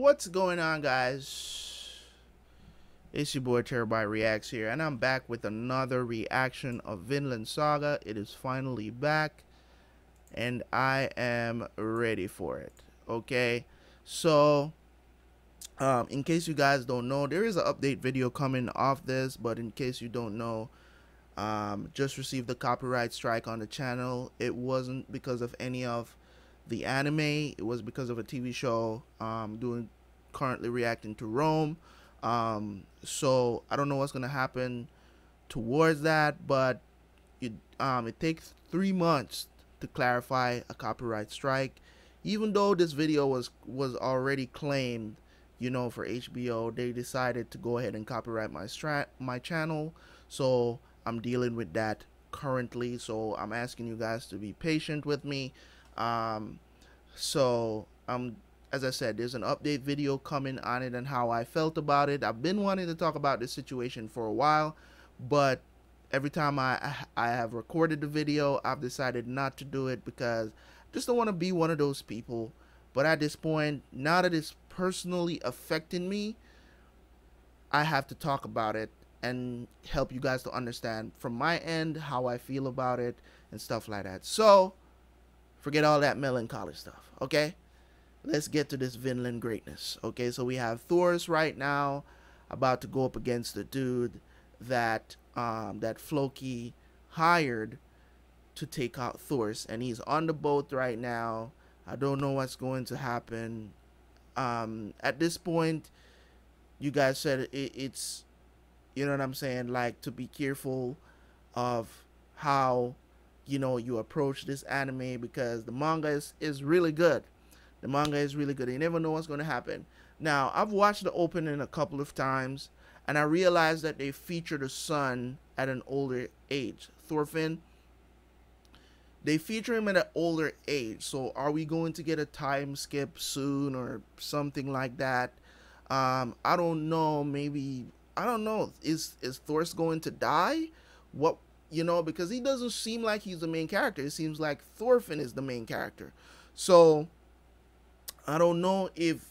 What's going on, guys? It's your boy Terabyt Reacts here, and I'm back with another reaction of Vinland Saga. It is finally back, and I am ready for it. Okay, so in case you guys don't know, there is an update video coming off this, but in case you don't know, just received a copyright strike on the channel. It wasn't because of any of the anime, it was because of a TV show currently reacting to Rome. So I don't know what's gonna happen towards that, but it takes 3 months to clarify a copyright strike, even though this video was already claimed, you know, for HBO. They decided to go ahead and copyright my channel, so I'm dealing with that currently. So I'm asking you guys to be patient with me. As I said, there's an update video coming on it and how I felt about it. I've been wanting to talk about this situation for a while, but every time I have recorded the video, I've decided not to do it because I just don't want to be one of those people. But at this point, now that it's personally affecting me, I have to talk about it and help you guys to understand from my end how I feel about it and stuff like that. So forget all that melancholy stuff, okay? Let's get to this Vinland greatness, okay? So we have Thors right now about to go up against the dude that that Floki hired to take out Thors, and he's on the boat right now. I don't know what's going to happen. At this point, you guys said it's, you know what I'm saying, like, to be careful of how, you know, you approach this anime, because the manga is really good. The manga is really good. You never know what's going to happen. Now, I've watched the opening a couple of times, and I realized that they featured a son at an older age. Thorfinn, they feature him at an older age. So are we going to get a time skip soon or something like that? I don't know. Maybe, I don't know. Is Thor going to die? What? You know, because he doesn't seem like he's the main character. It seems like Thorfinn is the main character. So I don't know if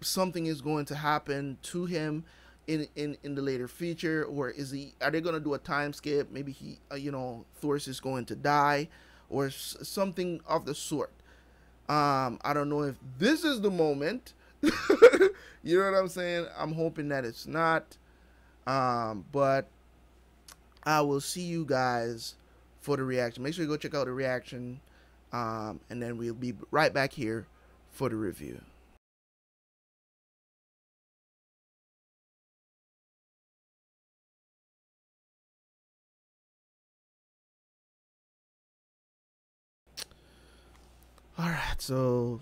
something is going to happen to him in the later feature, or is he? Are they going to do a time skip? Maybe he, you know, Thor is going to die, or something of the sort. I don't know if this is the moment. You know what I'm saying? I'm hoping that it's not. But I will see you guys for the reaction. Make sure you go check out the reaction, and then we'll be right back here for the review. All right, so,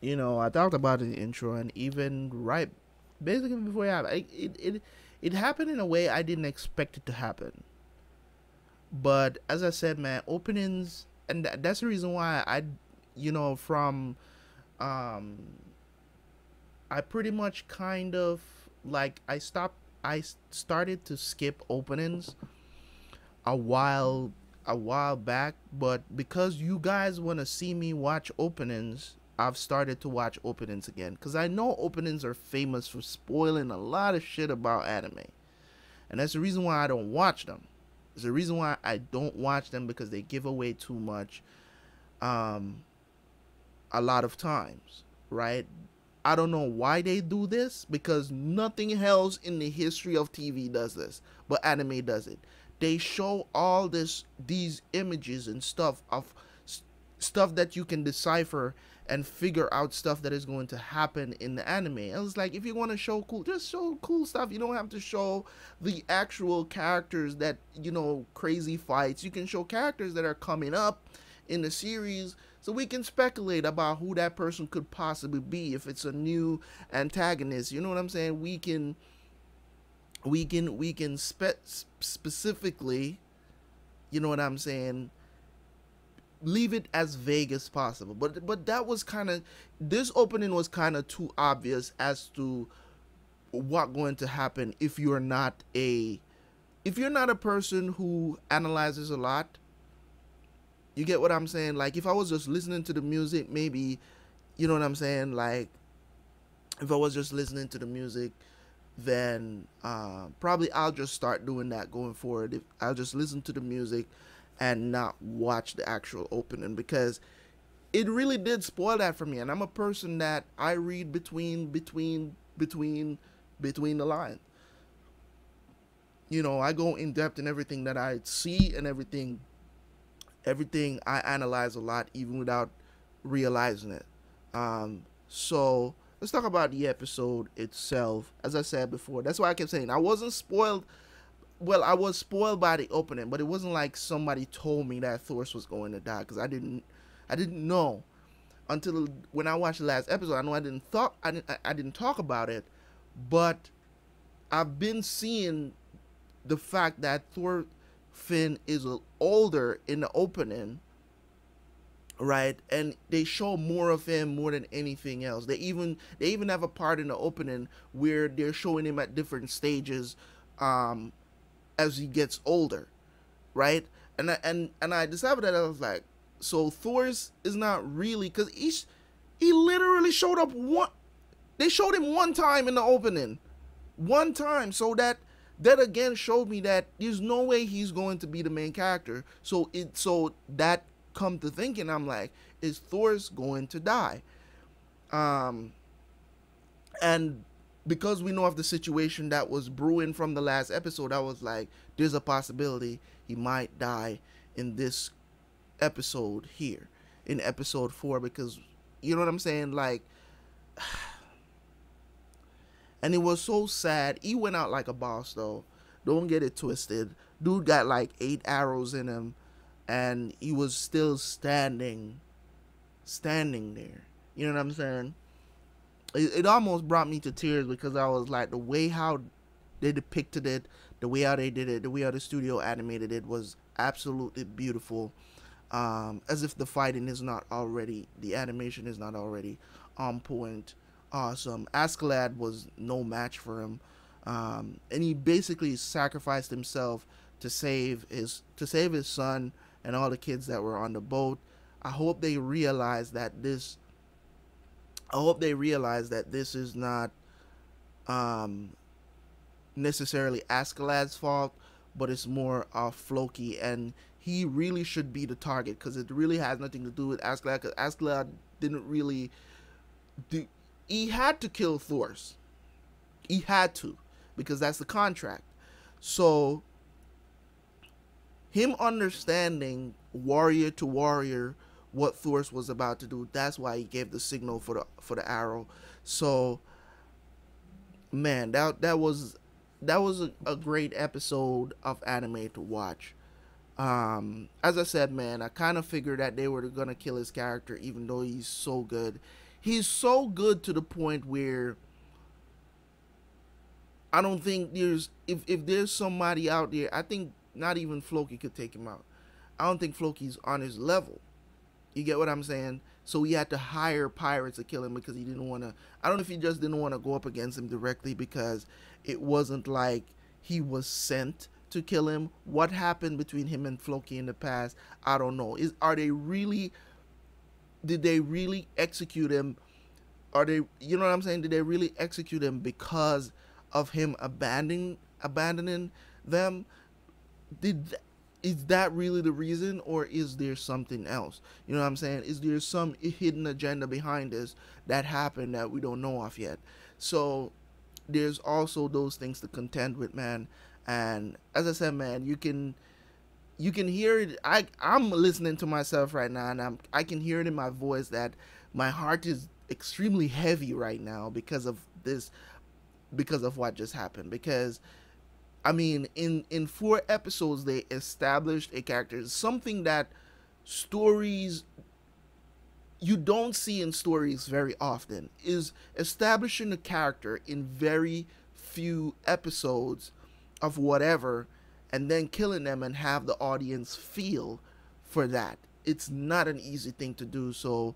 you know, I talked about it in the intro, and even right basically before it happened in a way I didn't expect it to happen. But as I said, man, openings, and that's the reason why I, you know, from, I pretty much kind of, like, I started to skip openings a while back, but because you guys want to see me watch openings, I've started to watch openings again, because I know openings are famous for spoiling a lot of shit about anime, and that's the reason why I don't watch them. It's the reason why I don't watch them, because they give away too much a lot of times, right? I don't know why they do this, because nothing else in the history of TV does this, but anime does it. They show all these images and stuff of stuff that you can decipher and figure out stuff that is going to happen in the anime. I was like, if you want to show cool, just show cool stuff. You don't have to show the actual characters that, you know, crazy fights. You can show characters that are coming up in the series, so we can speculate about who that person could possibly be. If it's a new antagonist, you know what I'm saying? We can specifically, you know what I'm saying, leave it as vague as possible. But that was kind of, this opening was kind of too obvious as to what going to happen if you're not a person who analyzes a lot. You get what I'm saying? Like, if I was just listening to the music, maybe, you know what I'm saying, like, if I was just listening to the music, then probably I'll just start doing that going forward. If I'll just listen to the music and not watch the actual opening, because it really did spoil that for me. And I'm a person that I read between the lines. You know, I go in depth in everything that I see and everything I analyze a lot, even without realizing it. So let's talk about the episode itself. As I said before, that's why I kept saying I wasn't spoiled. Well, I was spoiled by the opening, but it wasn't like somebody told me that Thors was going to die, because I didn't know until when I watched the last episode. I know I didn't talk about it, but I've been seeing the fact that Thorfinn is older in the opening, right? And they show more of him more than anything else. They even have a part in the opening where they're showing him at different stages as he gets older, right? And I discovered that. I was like, so Thor's is not really, because he literally showed up one. They showed him one time in the opening, one time. So that again showed me that there's no way he's going to be the main character. So that, come to thinking, I'm like, is Thor's going to die? And because we know of the situation that was brewing from the last episode, I was like, there's a possibility he might die in this episode here, in episode 4, because, you know what I'm saying, like, and it was so sad. He went out like a boss, though. Don't get it twisted. Dude got like 8 arrows in him, and he was still standing there. You know what I'm saying? It almost brought me to tears, because I was like, the way how they depicted it, the way how they did it, the way how the studio animated it was absolutely beautiful. As if the fighting is not already, the animation is not already on point. Awesome. Askeladd was no match for him. And he basically sacrificed himself to save his son and all the kids that were on the boat. I hope they realize that this is not necessarily Askeladd's fault, but it's more of Floki, and he really should be the target, because it really has nothing to do with Askeladd, because Askeladd didn't really do, he had to kill Thors. He had to, because that's the contract. So him understanding warrior to warrior what Thors was about to do, that's why he gave the signal for the arrow. So, man, that was a great episode of anime to watch. As I said, man, I kind of figured that they were gonna kill his character, even though he's so good. He's so good to the point where I don't think there's, if there's somebody out there, I think not even Floki could take him out. I don't think Floki's on his level. You get what I'm saying? So he had to hire pirates to kill him, because he didn't want to, I don't know if he just didn't want to go up against him directly, because it wasn't like he was sent to kill him. What happened between him and Floki in the past, I don't know. Did they really execute him? You know what I'm saying? Did they really execute him because of him abandoning them? Is that really the reason, or is there something else? You know what I'm saying? Is there some hidden agenda behind this that happened that we don't know of yet? So there's also those things to contend with, man. And as I said, man, you can hear it. I'm listening to myself right now, and I can hear it in my voice that my heart is extremely heavy right now because of this, because of what just happened, because I mean, in 4 episodes, they established a character, something that stories, you don't see in stories very often, is establishing a character in very few episodes of whatever, and then killing them and have the audience feel for that. It's not an easy thing to do, so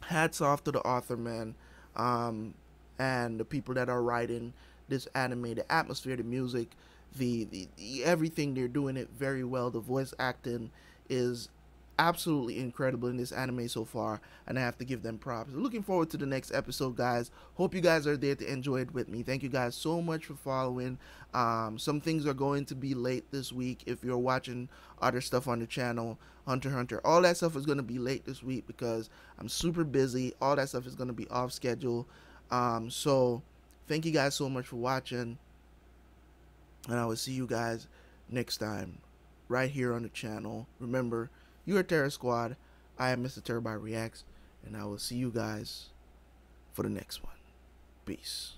hats off to the author, man, and the people that are writing this anime, the atmosphere, the music, the everything. They're doing it very well. The voice acting is absolutely incredible in this anime so far, and I have to give them props. Looking forward to the next episode, guys. Hope you guys are there to enjoy it with me. Thank you guys so much for following. Some things are going to be late this week. If you're watching other stuff on the channel, Hunter x Hunter, all that stuff is going to be late this week because I'm super busy. All that stuff is going to be off schedule. So thank you guys so much for watching, and I will see you guys next time right here on the channel. Remember, you are Terra Squad, I am Mr. Terabyt Reacts, and I will see you guys for the next one. Peace.